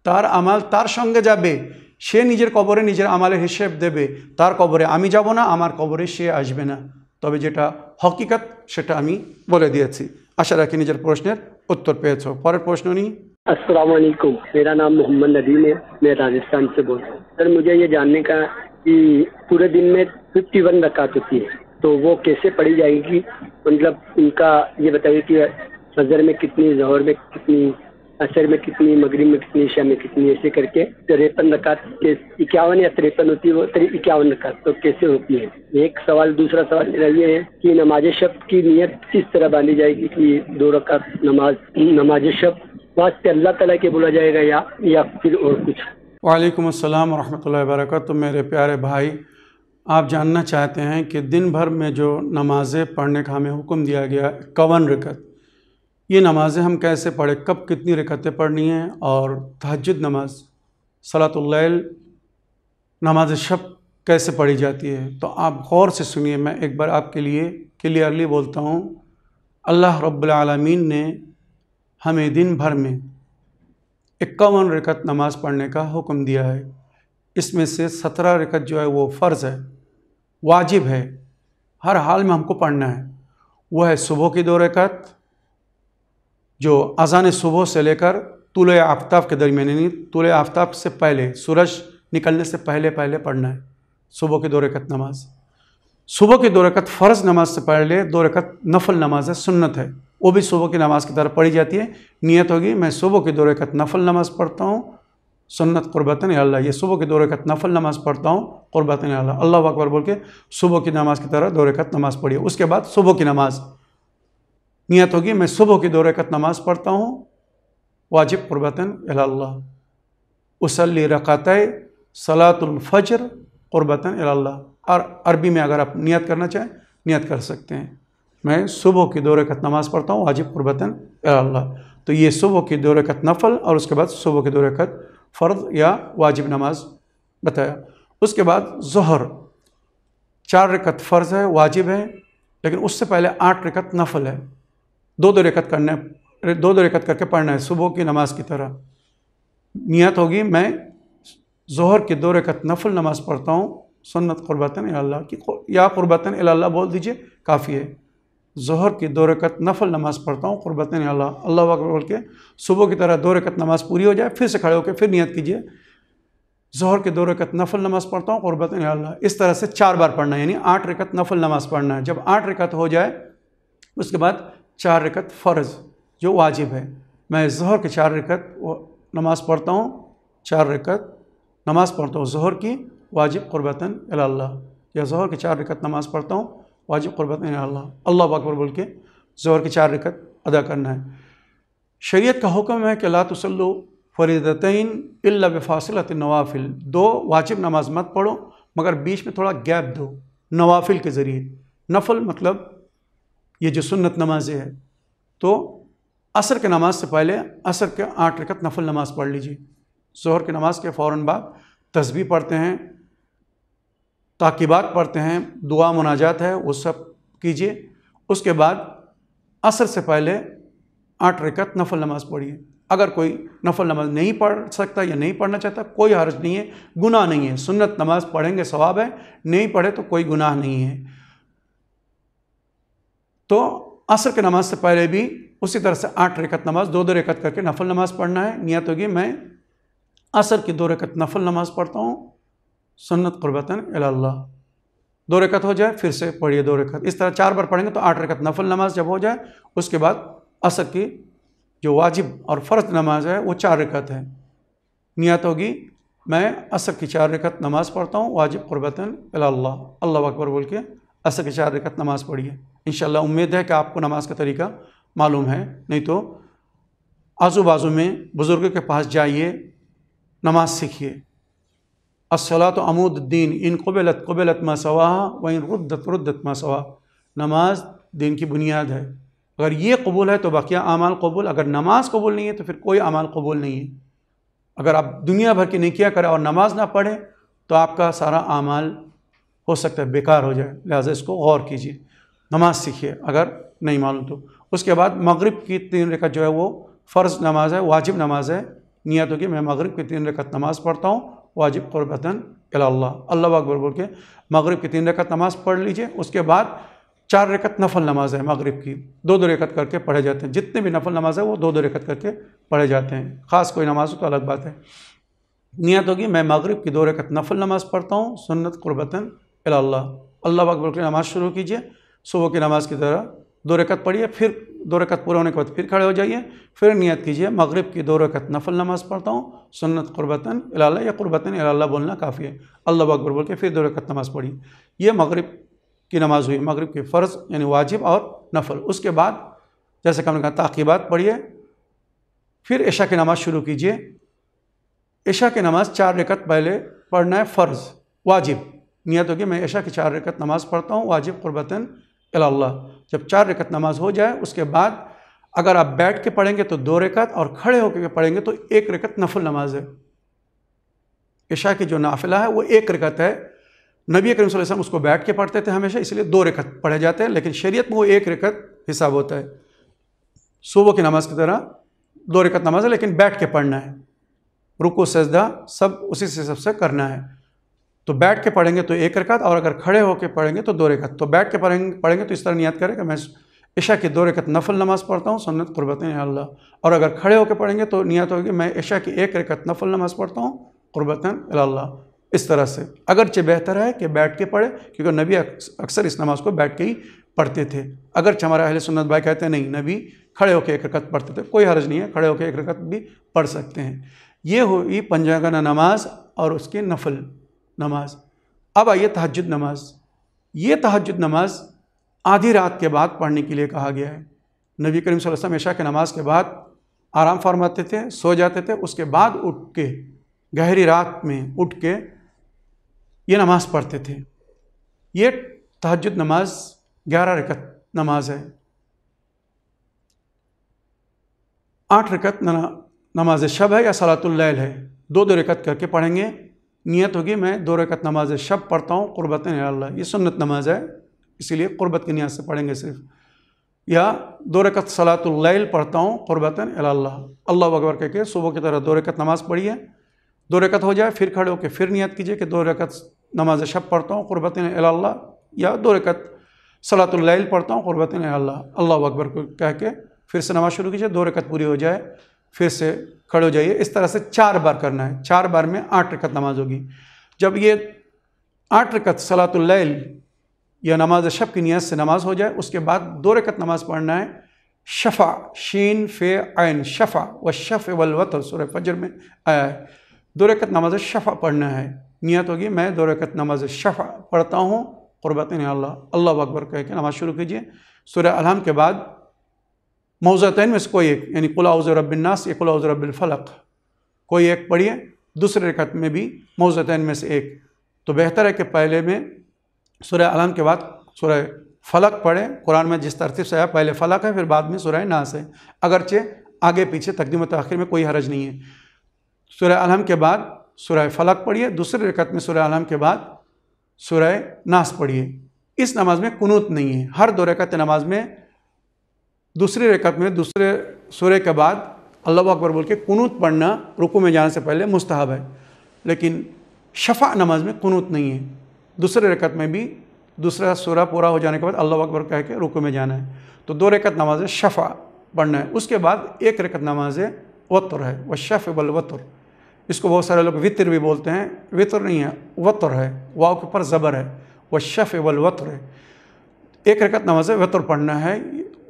তার আমাল তার সঙ্গে যাবে, সে নিজের কবরে নিজের আমালের হিসেব দেবে, তার কবরে আমি যাব না, আমার কবরে সে আসবে না। তবে যেটা হকিকত সেটা আমি বলে দিয়েছি। আশা রাখি নিজের প্রশ্নের উত্তর পেয়েছ। পরের প্রশ্ন নিই। আসসালামু আলাইকুম, मेरा नाम मोहम्मद नदीम है, मैं राजस्थान से बोल रहा हूँ। सर मुझे ये जानने का कि पूरे दिन में 51 रकात होती है, तो वो कैसे पढ़ी जाएगी, मतलब उनका ये बताइए कि फजर में कितनी, जोहर में कितनी, असर में कितनी, मगरिब में कितनी, ईशा में कितनी, ऐसे करके 53 रकात, 51 या 53 होती है, वो 51 रकात तो कैसे होती है? एक सवाल। दूसरा सवाल मेरा ये है कि नमाज शब की नीयत किस तरह बांधी जाएगी, कि 2 रकात नमाज शब वास्ते अल्लाह तआला के बोला जाएगा या फिर और कुछ? वालेकुम अस्सलाम व रहमतुल्लाहि व बरकातहू। मेरे प्यारे भाई, आप जानना चाहते हैं कि दिन भर में जो नमाज़ें पढ़ने का हमें हुक्म दिया गया 51 रकत, ये नमाज़ें हम कैसे पढ़े, कब कितनी रकतें पढ़नी हैं, और तहज्जुद नमाज, सलातुल लैल, नमाज शब कैसे पढ़ी जाती है, तो आप गौर से सुनिए। मैं एक बार आपके लिए क्लियरली बोलता हूँ। अल्लाह रब्बुल आलमीन ने हमें दिन भर में 51 रकत नमाज पढ़ने का हुक्म दिया है। इसमें से 17 रकत जो है वो फ़र्ज़ है, वाजिब है, हर हाल में हमको पढ़ना है। वह है सुबह की 2 रकत, जो अजान सुबह से लेकर तुले आफ्ताब के दरमियान, यानी तुले आफ्ताब से पहले, सूरज निकलने से पहले पहले पढ़ना है। सुबह की 2 रकत नमाज, सुबह की 2 रकत फ़र्ज़ नमाज से पहले 2 रकत नफल नमाज है, सुन्नत है, वो भी सुबह की नमाज़ की तरह पढ़ी जाती है। नियत होगी, मैं सुबह की 2 रकत नफल नमाज़ पढ़ता हूँ, सुन्नत क़ुरबतन अल्लाह, ये सुबह की 2 रकत नफल नमाज़ पढ़ता हूँ क़ुरबतन अल्लाह, अल्लाह अकबर बोल के सुबह की नमाज़ की तरह 2 रकत नमाज़ पढ़िए। उसके बाद सुबह की नमाज़, नियत होगी, मैं सुबह की 2 रकत नमाज़ पढ़ता हूँ, वाजिब क़ुरबतन अल्लाह, उसल्ली रकातै सलातुल फज्र क़ुरबतन अल्लाह। और अरबी में अगर आप नियत करना चाहें नियत कर सकते हैं। मैं सुबह की दो रकत नमाज़ पढ़ता हूँ वाजिब कुर्बतन अल्लाह। तो ये सुबह की दो रकत नफल और उसके बाद सुबह की दो रकत फ़र्द या वाजिब नमाज बताया। उसके बाद ज़हर चार रकत फ़र्ज है वाजिब है, लेकिन उससे पहले आठ रकत नफल है, दो दो रकत करके पढ़ना है सुबह की नमाज़ की तरह। नियत होगी मैं ज़ोहर की दो रकत नफल नमाज़ पढ़ता हूँ सुन्नत क़ुर्बतन इल्लाह की, या क़ुर्बतन इल्लाह बोल दीजिए काफ़ी है। ज़ोहर की दो रकत नफल नमाज़ पढ़ता हूँ क़ुर्बतन इल्लाह अल्लाह अकबर बोल के, सुबह की तरह दो रकत नमाज़ पूरी हो जाए फिर से खड़े होकर फिर नियत कीजिए ज़ोहर के दो रकत नफल नमाज़ पढ़ता हूँ क़ुर्बतन इल्लाह। इस तरह से चार बार पढ़ना है, यानी आठ रकत नफल नमाज़ पढ़ना है। जब आठ रकत हो जाए उसके बाद चार रकत फ़र्ज़ जो वाजिब है, मैं ज़ोहर के चार रकत नमाज़ पढ़ता हूँ, चार रकत नमाज़ पढ़ता हूँ ज़ोहर की वाजिब क़ुर्बतन इल्लाह, या ज़ोहर के चार रकत नमाज़ पढ़ता हूँ वाजिब क़ुर्बतन इल्लाह अल्लाह अकबर बोल के ज़ोहर के चार रकत अदा करना है। शरीयत का हुक्म है कि ला तुसल्लू फ़रीदतैन इल्ला बिफ़ासिलत नवाफिल, दो वाजिब नमाज मत पढ़ो मगर बीच में थोड़ा गैप दो नवाफिल के ज़रिए। नफल मतलब ये जो सुन्नत नमाजें हैं, तो असर के नमाज से पहले असर के आठ रकत नफल नमाज पढ़ लीजिए, ज़ोहर की नमाज के फ़ौरन बाद तस्बीह पढ़ते हैं, ताक़ीबात पढ़ते हैं, दुआ मुनाजात है वो सब कीजिए। उसके बाद असर से पहले आठ रकत नफल नमाज पढ़िए। अगर कोई नफल नमाज नहीं पढ़ सकता या नहीं पढ़ना चाहता कोई हर्ज नहीं है, गुनाह नहीं है, सुन्नत नमाज पढ़ेंगे सवाब है, नहीं पढ़े तो कोई गुनाह नहीं है। तो असर के नमाज से पहले भी उसी तरह से आठ रकत नमाज दो दो रकत करके नफल नमाज पढ़ना है। नियत होगी मैं असर की दो रकत नफल नमाज पढ़ता हूँ सुन्नत क़ुर्बतन इल्लाह, दो रकत हो जाए फिर से पढ़िए दो रकत। इस तरह चार बार पढ़ेंगे तो आठ रकत नफल नमाज जब हो जाए उसके बाद असर की जो वाजिब और फ़र्ज नमाज है वो चार रकत है। नियत होगी मैं असर की चार रकत नमाज पढ़ता हूँ वाजिब क़ुर्बतन इल्लाह अल्लाह अकबर बोल के असर की चार रकत नमाज पढ़िए। इंशाल्लाह उम्मीद है कि आपको नमाज का तरीका मालूम है, नहीं तो आजू बाजू में बुज़ुर्गों के पास जाइए नमाज सीखिए। अस्सलातु अमूदुद्दीन इन क़ुबिलत क़ुबिलत मा सवाहा व इन रुद्दत रुद्दत मा सवाहा, नमाज दीन की बुनियाद है, अगर ये कबूल है तो बाकिया आमाल कबूल, अगर नमाज कबूल नहीं है तो फिर कोई आमाल कबूल नहीं है। अगर आप दुनिया भर की नेकियां करें और नमाज ना पढ़ें तो आपका सारा आमाल हो सकता है बेकार हो जाए, लिहाजा इसको गौर कीजिए, नमाज सीखिए अगर नहीं मालूम तो। उसके बाद मगरिब की तीन रकत जो है वो फ़र्ज़ नमाज है वाजिब नमाज है। नियत होगी मैं मगरिब की तीन रकत नमाज पढ़ता हूँ वाजिब क़ुर्बतन इल्लाह अल्लाह अकबर बोल के मगरिब की तीन रकत नमाज पढ़ लीजिए। उसके बाद चार रकत नफल नमाज है मगरिब की, दो दो रकत करके पढ़े जाते हैं, जितने भी नफल नमाज है वो दो दो रकत करके पढ़े जाते हैं, ख़ास कोई नमाज हो तो अलग बात है। नियत होगी मैं मगरिब की दो रकत नफल नमाज पढ़ता हूँ सुन्नत क़ुर्बतन इल्लाह अल्लाह अकबर की नमाज़ शुरू कीजिए, सुबह की नमाज़ की तरह दो रकत पढ़िए, फिर दो रकत पूरा होने के बाद फिर खड़े हो जाइए, फिर नियत कीजिए मगरिब की दो रकत नफल नमाज़ पढ़ता हूँ सुन्नत क़ुर्बतन इल्लाह या क़ुर्बतन इल्लाह बोलना काफ़ी है, अल्लाह अकबर बोल के फिर दो रकत नमाज़ पढ़िए। ये मगरिब की नमाज़ हुई, मगरिब के फ़र्ज़ यानी वाजिब और नफल। उसके बाद जैसे कि हमने कहा ताक़ीबात पढ़िए, फिर इशा की नमाज़ शुरू कीजिए। इशा की नमाज़ चार रकत पहले पढ़ना है फ़र्ज़ वाजिब। नियत होगी मैं इशा की चार रकत नमाज़ पढ़ता हूँ वाजिब क़ुर्बतन इल्लाह। जब चार रकत नमाज़ हो जाए उसके बाद अगर आप बैठ के पढ़ेंगे तो दो रकत और खड़े होकर पढ़ेंगे तो एक रकत नफल नमाज है। इशा की जो नाफिला है वो एक रकत है, नबी करीम सल्लल्लाहु अलैहि वसल्लम उसको बैठ के पढ़ते थे हमेशा, इसलिए दो रकत पढ़े जाते हैं, लेकिन शरीयत में वो एक रकत हिसाब होता है। सुबह की नमाज की तरह दो रकत नमाज है लेकिन बैठ के पढ़ना है, रुकू सजदा सब उसी से सबसे करना है। तो बैठ के पढ़ेंगे तो एक रकत और अगर खड़े होकर पढ़ेंगे तो दो रकत। तो बैठ के पढ़ेंगे तो इस तरह नियत करें कि मैं इशा की दो रकत नफल नमाज़ पढ़ता हूँ सुन्नत क़ुर्बतन इल्लाह, और अगर खड़े होकर पढ़ेंगे तो नियत होगी मैं इशा की एक रकत नफल नमाज़ पढ़ता हूँ क़ुर्बतन इल्लाह। इस तरह से अगरचे बेहतर है कि बैठ के पढ़े, क्योंकि नबी अक्सर इस नमाज़ को बैठ के ही पढ़ते थे। अगरचे हमारे अहले सुन्नत भाई कहते हैं नहीं नबी खड़े होकर एक रकत पढ़ते थे, कोई हर्ज नहीं है, खड़े होकर एक रकत भी पढ़ सकते हैं। ये हुई पंजगाना नमाज और उसकी नफल नमाज। अब आइए तहज्जुद नमाज। ये तहज्जुद नमाज आधी रात के बाद पढ़ने के लिए कहा गया है। नबी करीम सल्लल्लाहु अलैहि वसल्लम इशा के नमाज के बाद आराम फरमाते थे, सो जाते थे, उसके बाद उठ के गहरी रात में उठ के ये नमाज़ पढ़ते थे। ये तहज्जुद नमाज 11 रकत नमाज है, 8 रकत नमाज शब है या सलातुल लैल है, 2-2 रकत करके पढ़ेंगे। नियत होगी मैं 2 रकत नमाज शब पढ़ता हूँ क़ुरबतन इल्ला, ये सुन्नत नमाज है इसीलिए क़ुरबत की नियत से पढ़ेंगे सिर्फ, या 2 रकत सलातुल लैल पढ़ता हूँ क़ुरबतन इल्ला, अल्लाह अकबर कह के सुबह की तरह 2 रकत नमाज पढ़िए, 2 रकत हो जाए फिर खड़े होकर फिर नियत कीजिए कि 2 रकत नमाज शब पढ़ता हूँ क़ुरबतन इल्ला या 2 रकत सलातुल लैल पढ़ता हूँ क़ुरबतन इल्ला, अल्लाह अकबर को कह के फिर से नमाज शुरू कीजिए। 2 रकत पूरी हो जाए फिर से खड़े हो जाइए। इस तरह से 4 बार करना है, 4 बार में 8 रकत नमाज होगी। जब ये 8 रकत सलातुल लैल या नमाज शब की नियत से नमाज हो जाए उसके बाद 2 रकत नमाज पढ़ना है शफ़ा, शीन फे आयन, शफ़ा व शफ़ वल वतर सूरह फजर में आया है। 2 रकत नमाज शफ़ा पढ़ना है, नियत होगी मैं 2 रकत नमाज शफ़ा पढ़ता हूँ क़ुरबतन इल्ला, अल्लाह अकबर कह के नमाज शुरू कीजिए। सूरह अलहम के बाद मौज़तैन में से कोई एक, यानी कुल औज़ रब्बिन्नास या कुल औज़ रब्बिल फलक कोई एक पढ़िए, दूसरे रकत में भी मौज़तैन में से एक। तो बेहतर है कि पहले में सूरह अलम के बाद सूरह फलक पढ़ें, कुरान में जिस तरतीब से आया पहले फलक है फिर बाद में सूरह नास है, अगरचे आगे पीछे तकदीम तआखिर में कोई हरज नहीं है। सूरह अलम के बाद सूरह फलक पढ़िए, दूसरे रकत में सूरह अलम के बाद सूरह नास पढ़िए। इस नमाज में कुनूत नहीं है, हर 2 रकत नमाज में दूसरी रकत में दूसरे सूरह के बाद अल्लाह अकबर बोल के कुनूत पढ़ना रुकू में जाने से पहले मुस्तहब है, लेकिन शफ़ा नमाज में कुनूत नहीं है। दूसरे रकत में भी दूसरा सूरह पूरा हो जाने के बाद अल्लाह अकबर कह के रुकू में जाना है। तो 2 रकत नमाज शफ़ा पढ़ना है, उसके बाद 1 रकत नमाज वतर है, वह शफ़ बल वतर, इसको बहुत सारे लोग वितर भी बोलते हैं, वितर नहीं है वतर है, वाव के ऊपर ज़बर है, वह शफ़ बल वतर है। 1 रकत नमाज वतर पढ़ना है,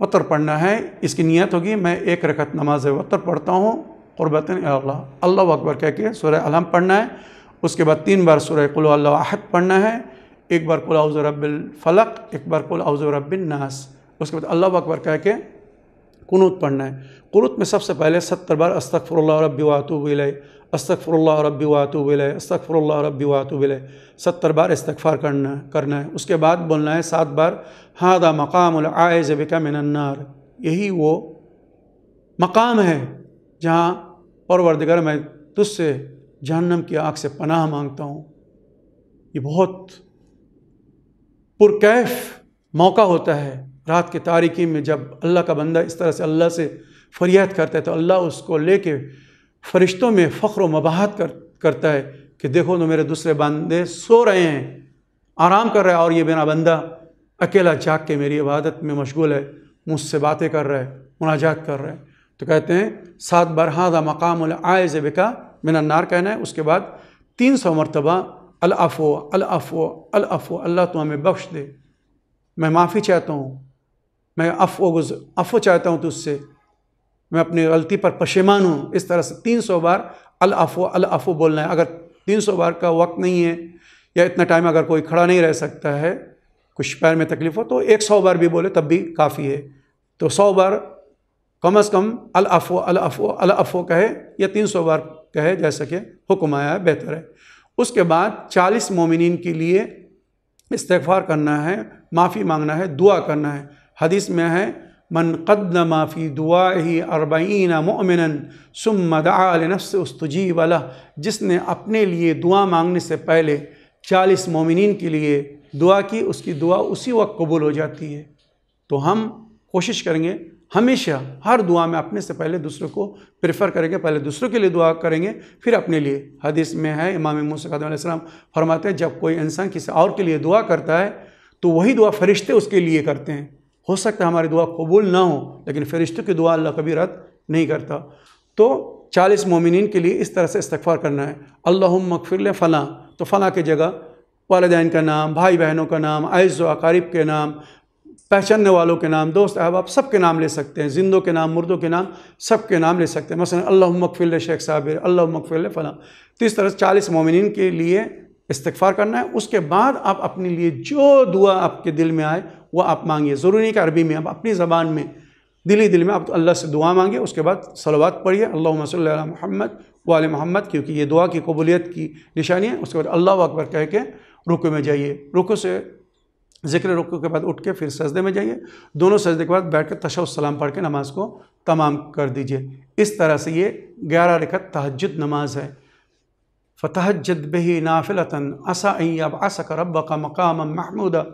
वतर पढ़ना है, इसकी नियत होगी मैं 1 रकत नमाज वतर पढ़ता हूँ क़ुरबतन इल्ला, अल्लाह अकबर कह के सूरह अलहम पढ़ना है, उसके बाद 3 बार सूरह कुल अल्लाहु अहद पढ़ना है, 1 बार कुल औज़ रब्बिल फलक, 1 बार कुल औज़ रब्बिन नास, उसके बाद अल्लाह अकबर कह के कुनूत पढ़ना है। कुनूत में सबसे पहले 70 बार अस्तगफिरुल्लाह रब्बी व अतूबु इलैह, अस्तगफिरुल्लाह रब्बी व अतूबु इलैह, अस्तगफिरुल्लाह रब्बी व अतूबु इलैह, 70 बार इस्तगफार करना है। उसके बाद बोलना है 7 बार हादा मकामुल आइज़ बिका मिनन नार, यही वो मकाम है जहाँ परवरदिगार मैं तुझसे जहन्नम की आग से पनाह मांगता हूँ। ये बहुत पुरकैफ़ मौका होता है रात की तारीकी में, जब अल्लाह का बंदा इस तरह से अल्लाह से फरियाद करता है तो अल्लाह उसको लेके फरिश्तों में फ़ख्र व मबाहत करता है कि देखो न मेरे दूसरे बंदे सो रहे हैं, आराम कर रहे हैं, और ये मेरा बंदा अकेला जाग के मेरी इबादत में मशगूल है, मुझसे बातें कर रहा है, मुनाजात कर रहा है। तो कहते हैं 7 बार हादा मकामुल आइज़ बिका मिनन नार कहना है, उसके बाद 300 मरतबा अल अफ़ो अल अफ़ो अल अफ़ो, अल्लाह तू हमें बख्श दे, मैं माफ़ी चाहता हूँ, मैं अफ़ो चाहता हूँ तुझसे, मैं अपनी गलती पर पशेमान हूँ। इस तरह से 300 बार अल अफ़ो बोलना है। अगर 300 बार का वक्त नहीं है या इतना टाइम अगर कोई खड़ा नहीं रह सकता है, कुछ पैर में तकलीफ़ हो तो 100 बार भी बोले तब भी काफ़ी है। तो 100 बार कम अज़ कम अल अफ़ो अल अफ़ो अल अफ़ो कहे या 300 बार कहे, जैसा कि हुक्म आया है बेहतर है। उसके बाद 40 मोमिनीन के लिए इस्तिग़फ़ार करना है, माफ़ी मांगना है, दुआ करना है। हदीस में है मन क़द्दमा फ़ी दुआही 40 मोमिनन सुम्मा दआ लिनफ्सिही उस्तुजीब लह, जिसने अपने लिए दुआ मांगने से पहले 40 मोमिनीन के लिए दुआ की उसकी दुआ उसी वक्त कबूल हो जाती है। तो हम कोशिश करेंगे हमेशा हर दुआ में अपने से पहले दूसरों को प्रेफर करेंगे, पहले दूसरों के लिए दुआ करेंगे फिर अपने लिए। हदीस में है इमाम मूसा अलैहिस्सलाम फरमाते हैं जब कोई इंसान किसी और के लिए दुआ करता है तो वही दुआ फरिश्ते उसके लिए करते हैं। हो सकता है हमारी दुआ कबूल ना हो लेकिन फरिश्तों की दुआ अल्लाह कभी रद्द नहीं करता। तो 40 मोमिनीन के लिए इस तरह से इस्तग़फ़ार करना है, अल्लाहुम्मा मग़फ़िर ले फ़लाँ, तो फ़लाँ की जगह वालिदैन का नाम, भाई बहनों का नाम, अइज़्ज़ व अक़ारिब के नाम, पहचानने वालों के नाम, दोस्त अहबाब सब के नाम ले सकते हैं, जिंदों के नाम, मुर्दों के नाम, सब के नाम ले सकते हैं। मसलन अल्लाहुम्मा मग़फ़िर ले शेख साबिर, अल्लाहुम्मा मग़फ़िर ले फ़लाँ। तो इस तरह से 40 मोमिनीन के लिए इस्तग़फ़ार करना है। उसके बाद आप अपने लिए जो दुआ आपके दिल में आए वह आप मांगिए, ज़रूरी नहीं कि अरबी में, आप अपनी ज़बान में दिली दिल में आप अल्लाह से दुआ मांगिए। उसके बाद सलवात पढ़िए, अल्लाहुम्मा सल्ली अला मुहम्मद व आले मुहम्मद, क्योंकि ये दुआ की कबूलियत की निशानी है। उसके बाद अल्लाह अकबर कह के रुकू में जाइए, रुकू से ज़िक्र रुकू के बाद उठ के फिर सजदे में जाइए, दोनों सजदे के बाद बैठ कर तशहहुद सलाम पढ़ के नमाज़ को तमाम कर दीजिए। इस तरह से ये 11 रकात तहज्जुद नमाज है। फ़तहज्जद बिही नाफिलतन असा अन यबअसक रब्बक मकामम महमूदा,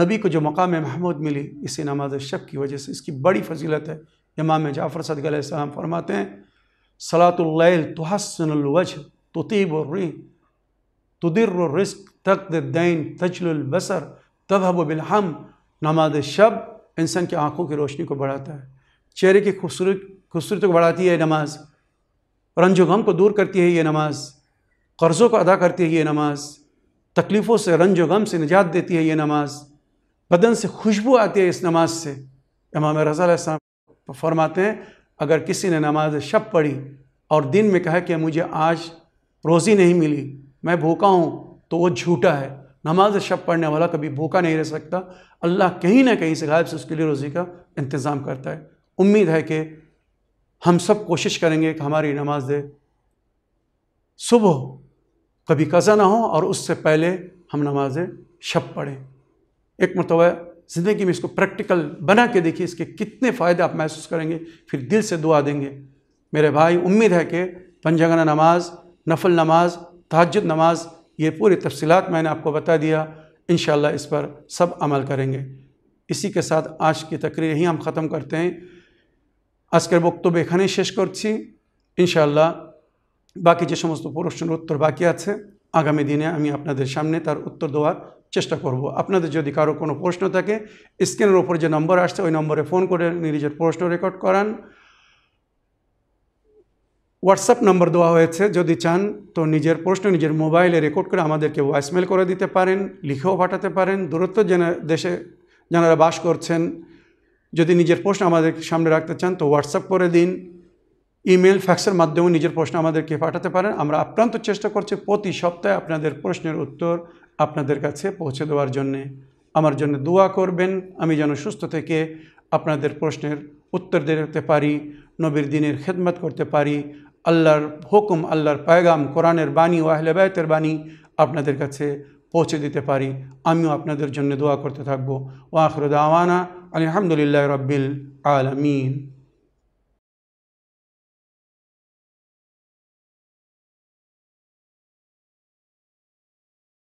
नबी को जो मकाम महमूद मिली इसी नमाज शब की वजह से, इसकी बड़ी फजीलत है। इमाम जाफ़र सद्दिक़ अलैहिस्सलाम फरमाते हैं सलातुल लैल तुहस्सनुल वजह तुतीबुर रिह तुदिर्रुर रिस्क तक़दिद दैन तजलुल बसर तज़हबु बिल हम, नमाज शब इंसान की आँखों की रोशनी को बढ़ाता है, चेहरे की खूबसूरती को बढ़ाती है नमाज, रंजो गम को दूर करती है ये नमाज़, कर्ज़ों को अदा करती है ये नमाज़, तकलीफ़ों से रंजो गम से निजात देती है ये नमाज़, बदन से खुशबू आती है इस नमाज से। इमाम रज़ा अलैहिस्सलाम फरमाते हैं अगर किसी ने नमाज शब पढ़ी और दिन में कहा कि मुझे आज रोज़ी नहीं मिली, मैं भूखा हूँ, तो वो झूठा है। नमाज शब पढ़ने वाला कभी भूखा नहीं रह सकता, अल्लाह कहीं ना कहीं से गायब से उसके लिए रोज़ी का इंतज़ाम करता है। उम्मीद है कि हम सब कोशिश करेंगे कि हमारी नमाज सुबह कभी कज़ा ना हो और उससे पहले हम नमाज शब पढ़ें। एक मरतबा ज़िंदगी में इसको प्रैक्टिकल बना के देखिए, इसके कितने फ़ायदे आप महसूस करेंगे, फिर दिल से दुआ देंगे। मेरे भाई उम्मीद है कि पंजगाना नमाज, नफल नमाज, तहज्जुद नमाज, ये पूरी तफसीलात मैंने आपको बता दिया। इंशाअल्लाह इस पर सब अमल करेंगे। इसी के साथ आज की तकरीर यहीं हम ख़त्म करते हैं। আজকের বক্তব্য এখানে শেষ করছি। ইনশাআল্লাহ বাকি যে সমস্ত প্রশ্নের উত্তর বাকি আছে আগামী দিনে আমি আপনাদের সামনে তার উত্তর দেওয়ার চেষ্টা করব। আপনাদের যদি কারো কোনো প্রশ্ন থাকে স্ক্রিনের উপর যে নম্বর আসছে ওই নম্বরে ফোন করে নিজের প্রশ্ন রেকর্ড করান। হোয়াটসঅ্যাপ নম্বর দেওয়া হয়েছে, যদি চান তো নিজের প্রশ্ন নিজের মোবাইলে রেকর্ড করে আমাদেরকে ভয়েসমেল করে দিতে পারেন, লিখেও পাঠাতে পারেন। দূরত্ব দেশে যারা বাস করছেন যদি নিজের প্রশ্ন আমাদের সামনে রাখতে চান তো হোয়াটসঅ্যাপ করে দিন, ইমেল ফ্যাক্সের মাধ্যমে নিজের প্রশ্ন আমাদেরকে পাঠাতে পারেন। আমরা আপ্রান্ত চেষ্টা করছি প্রতি সপ্তাহে আপনাদের প্রশ্নের উত্তর আপনাদের কাছে পৌঁছে দেওয়ার জন্য। আমার জন্য দোয়া করবেন, আমি যেন সুস্থ থেকে আপনাদের প্রশ্নের উত্তর দিতে পারি, নবীর দ্বীনের খিদমত করতে পারি। আল্লাহর হুকুম, আল্লাহর পয়গাম, কোরআনের বাণী ও আহলে বাইতের বাণী আপনাদের কাছে পৌঁছে দিতে পারি। আমিও আপনাদের জন্য দোয়া করতে থাকব। ওয়া আখিরু দাওয়ানা আলহামদুলিল্লাহি রাব্বিল আলামিন।